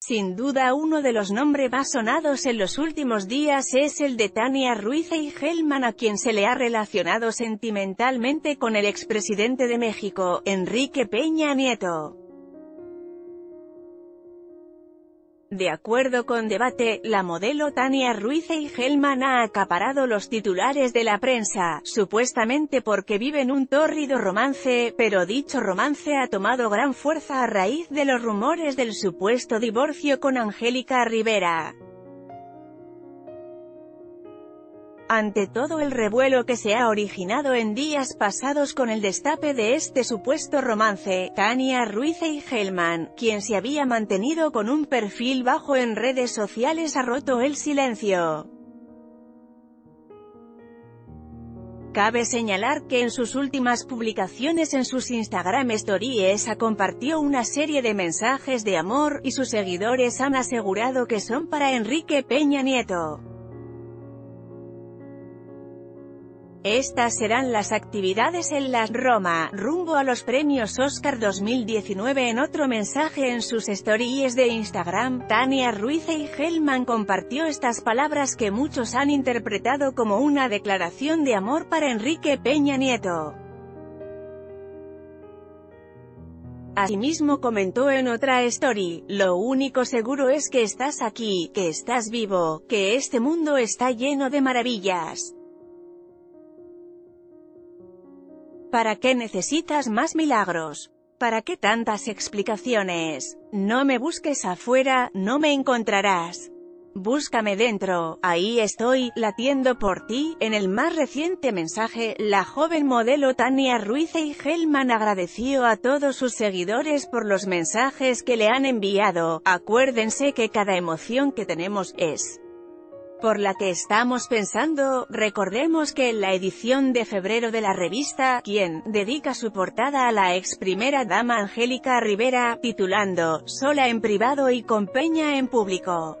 Sin duda uno de los nombres más sonados en los últimos días es el de Tania Ruiz Eichelmann, a quien se le ha relacionado sentimentalmente con el expresidente de México, Enrique Peña Nieto. De acuerdo con Debate, la modelo Tania Ruiz Eichelmann ha acaparado los titulares de la prensa, supuestamente porque viven un tórrido romance, pero dicho romance ha tomado gran fuerza a raíz de los rumores del supuesto divorcio con Angélica Rivera. Ante todo el revuelo que se ha originado en días pasados con el destape de este supuesto romance, Tania Ruiz Eichelmann, quien se había mantenido con un perfil bajo en redes sociales, ha roto el silencio. Cabe señalar que en sus últimas publicaciones en sus Instagram Stories compartió una serie de mensajes de amor, y sus seguidores han asegurado que son para Enrique Peña Nieto. Estas serán las actividades en las Roma, rumbo a los premios Oscar 2019. En otro mensaje en sus stories de Instagram, Tania Ruiz Eichelmann compartió estas palabras que muchos han interpretado como una declaración de amor para Enrique Peña Nieto. Asimismo comentó en otra story: "Lo único seguro es que estás aquí, que estás vivo, que este mundo está lleno de maravillas. ¿Para qué necesitas más milagros? ¿Para qué tantas explicaciones? No me busques afuera, no me encontrarás. Búscame dentro, ahí estoy, latiendo por ti". En el más reciente mensaje, la joven modelo Tania Ruiz Eichelmann agradeció a todos sus seguidores por los mensajes que le han enviado. "Acuérdense que cada emoción que tenemos es por la que estamos pensando". Recordemos que en la edición de febrero de la revista Quién, dedica su portada a la ex primera dama Angélica Rivera, titulando "Sola en privado y con Peña en público".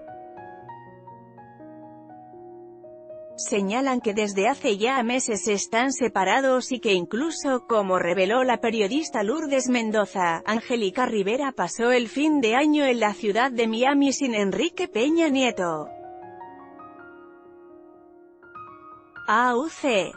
Señalan que desde hace ya meses están separados y que incluso, como reveló la periodista Lourdes Mendoza, Angélica Rivera pasó el fin de año en la ciudad de Miami sin Enrique Peña Nieto. AUC